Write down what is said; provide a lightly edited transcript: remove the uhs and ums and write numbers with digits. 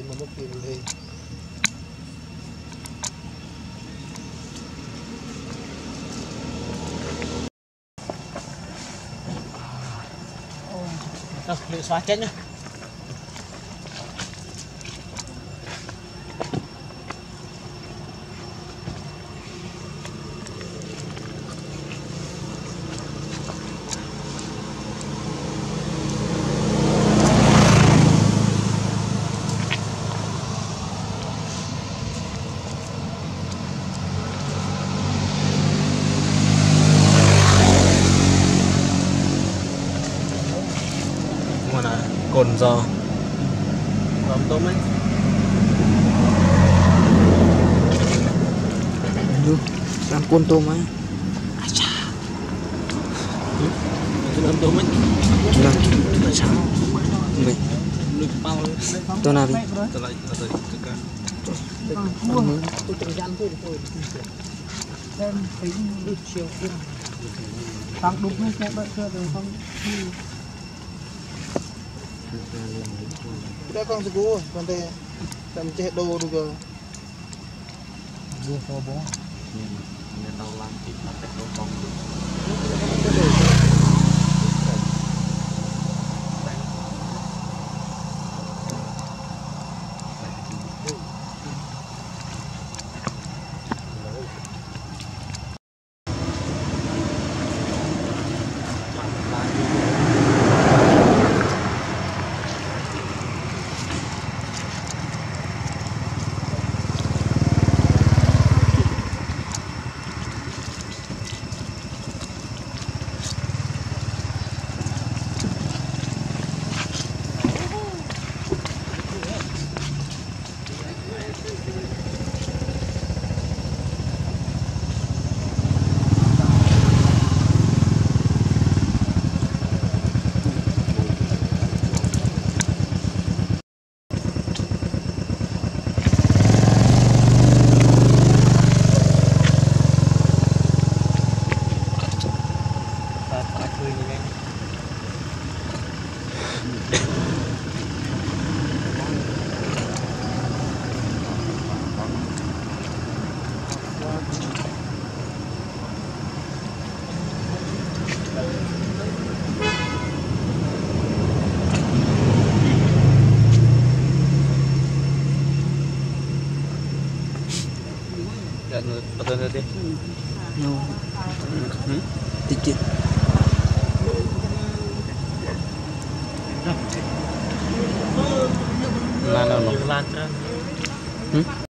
tiền mà mất tiền thì đâu liệu xóa chết nhá. Còn giò còn tôm ấy làm cuốn tôm ấy làm tôm ấy làm sao mình tôi làm đi tôi lại tôi cả tôi từng gian tôi rồi em thấy được chiều sáng đúng như thế bạn chưa được không. Udah kang sebuah pantai dan cek dulu juga. Buah kobong. Ini tahu lantik pantai kobong. Tadi no dikit lana no lancar.